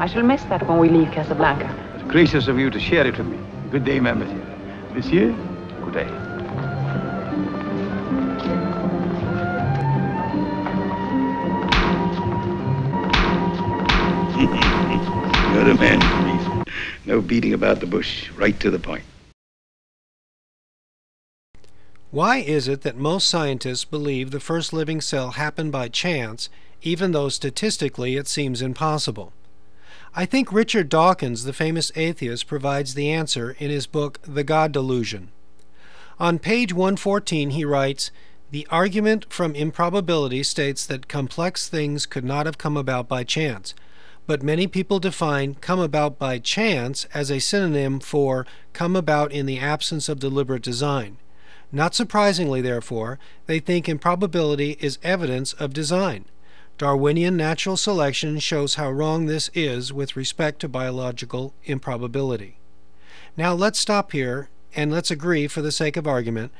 I shall miss that when we leave Casablanca. It's gracious of you to share it with me. Good day, Monsieur. Monsieur, good day. You're the man, please. No beating about the bush. Right to the point. Why is it that most scientists believe the first living cell happened by chance, even though statistically it seems impossible? I think Richard Dawkins, the famous atheist, provides the answer in his book, The God Delusion. On page 114 he writes, "The argument from improbability states that complex things could not have come about by chance, but many people define come about by chance as a synonym for come about in the absence of deliberate design. Not surprisingly, therefore, they think improbability is evidence of design. Darwinian natural selection shows how wrong this is with respect to biological improbability." Now let's stop here, and let's agree, for the sake of argument,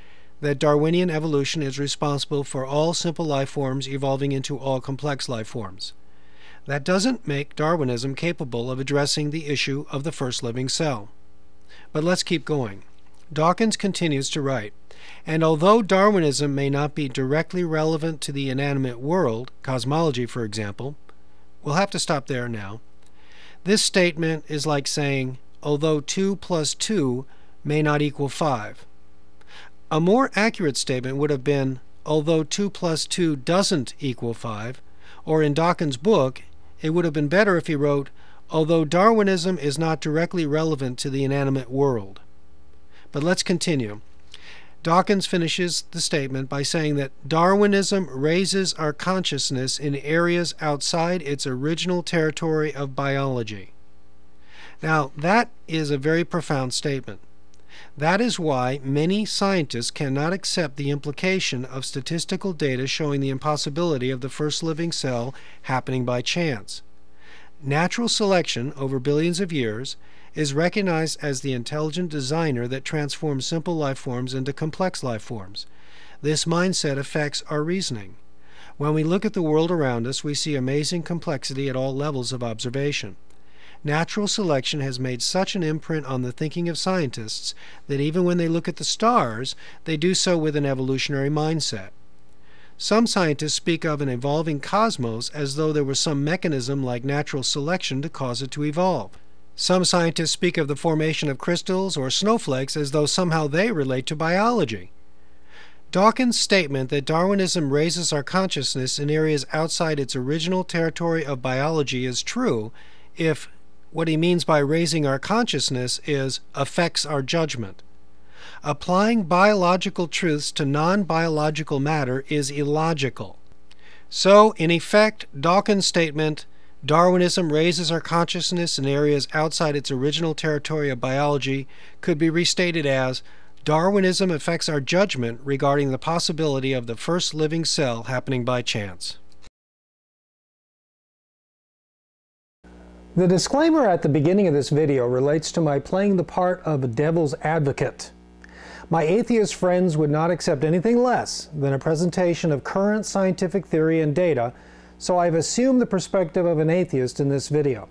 that Darwinian evolution is responsible for all simple life forms evolving into all complex life forms. That doesn't make Darwinism capable of addressing the issue of the first living cell. But let's keep going. Dawkins continues to write, "And although Darwinism may not be directly relevant to the inanimate world, cosmology for example," we'll have to stop there now. This statement is like saying, although 2 + 2 may not equal 5. A more accurate statement would have been, although 2 + 2 doesn't equal 5, or in Dawkins' book, it would have been better if he wrote, although Darwinism is not directly relevant to the inanimate world. But let's continue. Dawkins finishes the statement by saying that Darwinism raises our consciousness in areas outside its original territory of biology. Now, that is a very profound statement. That is why many scientists cannot accept the implication of statistical data showing the impossibility of the first living cell happening by chance. Natural selection over billions of years is recognized as the intelligent designer that transforms simple life forms into complex life forms. This mindset affects our reasoning. When we look at the world around us, we see amazing complexity at all levels of observation. Natural selection has made such an imprint on the thinking of scientists that even when they look at the stars, they do so with an evolutionary mindset. Some scientists speak of an evolving cosmos as though there was some mechanism like natural selection to cause it to evolve. Some scientists speak of the formation of crystals or snowflakes as though somehow they relate to biology. Dawkins' statement that Darwinism raises our consciousness in areas outside its original territory of biology is true if what he means by raising our consciousness is affects our judgment. Applying biological truths to non-biological matter is illogical. So, in effect, Dawkins' statement, Darwinism raises our consciousness in areas outside its original territory of biology, could be restated as, Darwinism affects our judgment regarding the possibility of the first living cell happening by chance. The disclaimer at the beginning of this video relates to my playing the part of a devil's advocate. My atheist friends would not accept anything less than a presentation of current scientific theory and data, so I've assumed the perspective of an atheist in this video.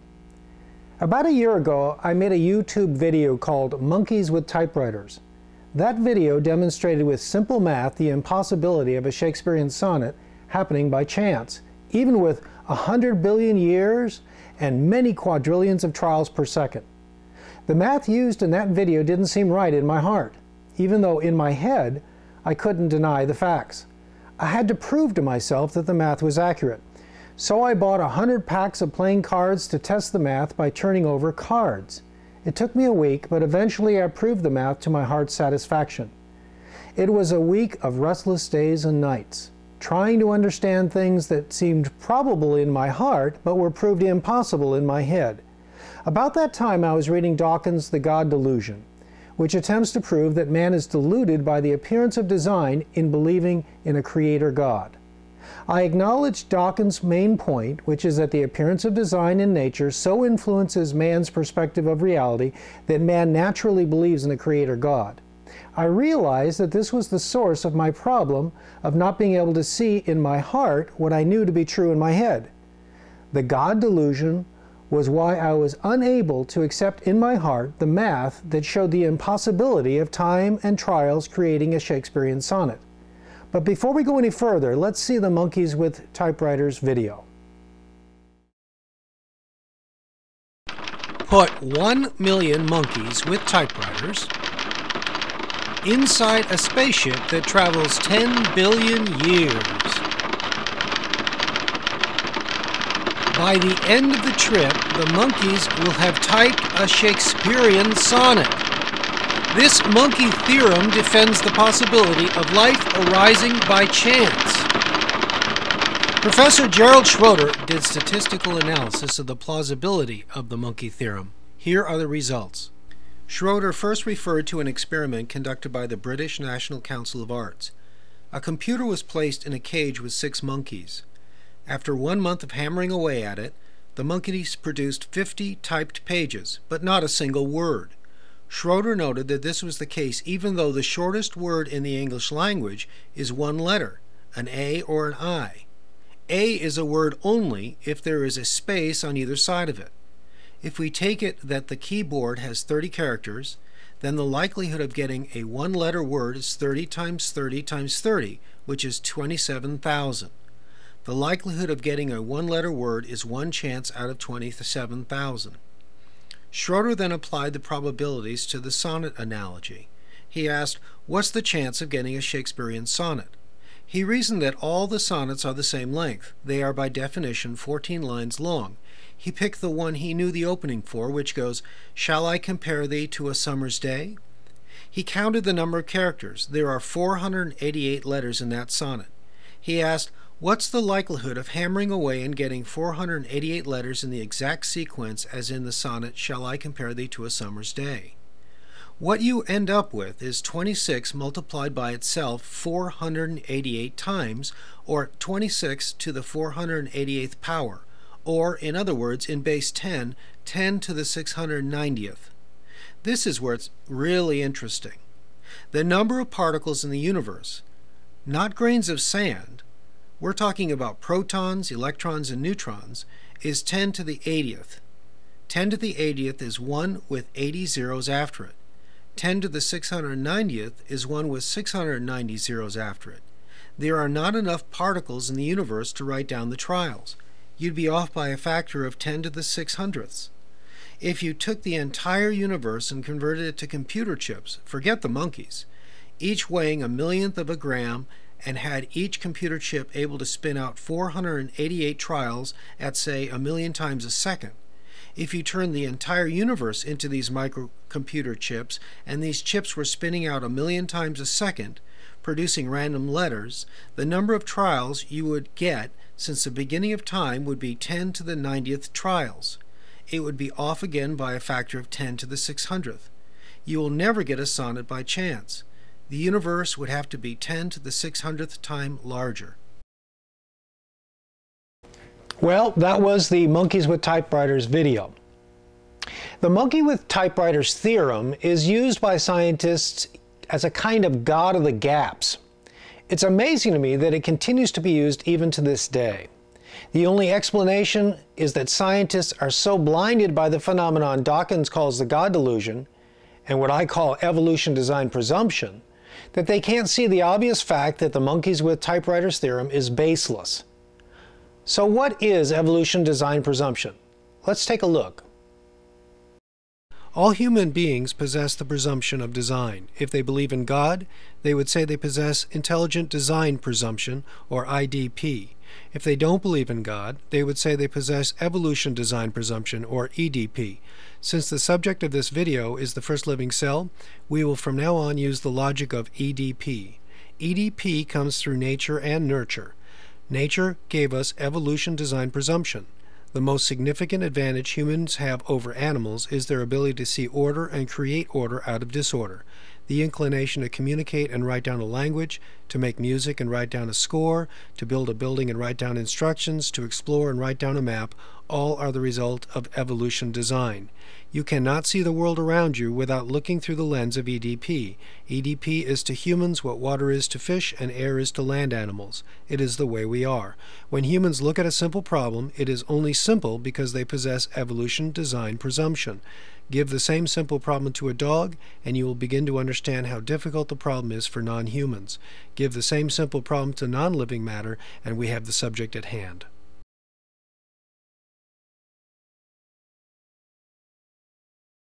About a year ago, I made a YouTube video called Monkeys with Typewriters. That video demonstrated with simple math the impossibility of a Shakespearean sonnet happening by chance, even with 100 billion years and many quadrillions of trials per second. The math used in that video didn't seem right in my heart, even though in my head I couldn't deny the facts. I had to prove to myself that the math was accurate. So I bought 100 packs of playing cards to test the math by turning over cards. It took me a week, but eventually I proved the math to my heart's satisfaction. It was a week of restless days and nights, trying to understand things that seemed probable in my heart, but were proved impossible in my head. About that time I was reading Dawkins' The God Delusion, which attempts to prove that man is deluded by the appearance of design in believing in a creator God. I acknowledge Dawkins' main point, which is that the appearance of design in nature so influences man's perspective of reality that man naturally believes in a creator God. I realize that this was the source of my problem of not being able to see in my heart what I knew to be true in my head. The God Delusion was why I was unable to accept in my heart the math that showed the impossibility of time and trials creating a Shakespearean sonnet. But before we go any further, let's see the Monkeys with Typewriters video. Put 1 million monkeys with typewriters inside a spaceship that travels 10 billion years. By the end of the trip, the monkeys will have typed a Shakespearean sonnet. This monkey theorem defends the possibility of life arising by chance. Professor Gerald Schroeder did statistical analysis of the plausibility of the monkey theorem. Here are the results. Schroeder first referred to an experiment conducted by the British National Council of Arts. A computer was placed in a cage with 6 monkeys. After 1 month of hammering away at it, the monkeys produced 50 typed pages, but not a single word. Schroeder noted that this was the case even though the shortest word in the English language is 1 letter, an A or an I. A is a word only if there is a space on either side of it. If we take it that the keyboard has 30 characters, then the likelihood of getting a 1-letter word is 30 times 30 times 30, which is 27,000. The likelihood of getting a 1-letter word is 1 chance out of 27,000. Schroeder then applied the probabilities to the sonnet analogy. He asked, what's the chance of getting a Shakespearean sonnet? He reasoned that all the sonnets are the same length. They are by definition 14 lines long. He picked the one he knew the opening for, which goes, "Shall I compare thee to a summer's day?" He counted the number of characters. There are 488 letters in that sonnet. He asked, what's the likelihood of hammering away and getting 488 letters in the exact sequence as in the sonnet, "Shall I compare thee to a summer's day?" What you end up with is 26 multiplied by itself 488 times, or 26 to the 488th power, or, in other words, in base 10, 10 to the 690th. This is where it's really interesting. The number of particles in the universe, not grains of sand, we're talking about protons, electrons, and neutrons, is 10 to the 80th. 10 to the 80th is 1 with 80 zeros after it. 10 to the 690th is 1 with 690 zeros after it. There are not enough particles in the universe to write down the trials. You'd be off by a factor of 10 to the 600ths. If you took the entire universe and converted it to computer chips, forget the monkeys, each weighing 1 millionth of a gram, and had each computer chip able to spin out 488 trials at, say, 1 million times a second. If you turned the entire universe into these microcomputer chips, and these chips were spinning out 1 million times a second, producing random letters, the number of trials you would get since the beginning of time would be 10 to the 90th trials. It would be off again by a factor of 10 to the 600th. You will never get a sonnet by chance. The universe would have to be 10 to the 600th time larger. Well, that was the Monkeys with Typewriters video. The monkey with typewriters theorem is used by scientists as a kind of god of the gaps. It's amazing to me that it continues to be used even to this day. The only explanation is that scientists are so blinded by the phenomenon Dawkins calls the God Delusion, and what I call evolution design presumption, that they can't see the obvious fact that the monkeys with typewriters theorem is baseless. So what is evolution design presumption? Let's take a look. All human beings possess the presumption of design. If they believe in God, they would say they possess intelligent design presumption, or IDP. If they don't believe in God, they would say they possess evolution design presumption, or EDP. Since the subject of this video is the first living cell, we will from now on use the logic of EDP. EDP comes through nature and nurture. Nature gave us evolution design presumption. The most significant advantage humans have over animals is their ability to see order and create order out of disorder. The inclination to communicate and write down a language, to make music and write down a score, to build a building and write down instructions, to explore and write down a map, all are the result of evolution design. You cannot see the world around you without looking through the lens of EDP. EDP is to humans what water is to fish and air is to land animals. It is the way we are. When humans look at a simple problem, it is only simple because they possess evolution design presumption. Give the same simple problem to a dog, and you will begin to understand how difficult the problem is for non-humans. Give the same simple problem to non-living matter, and we have the subject at hand.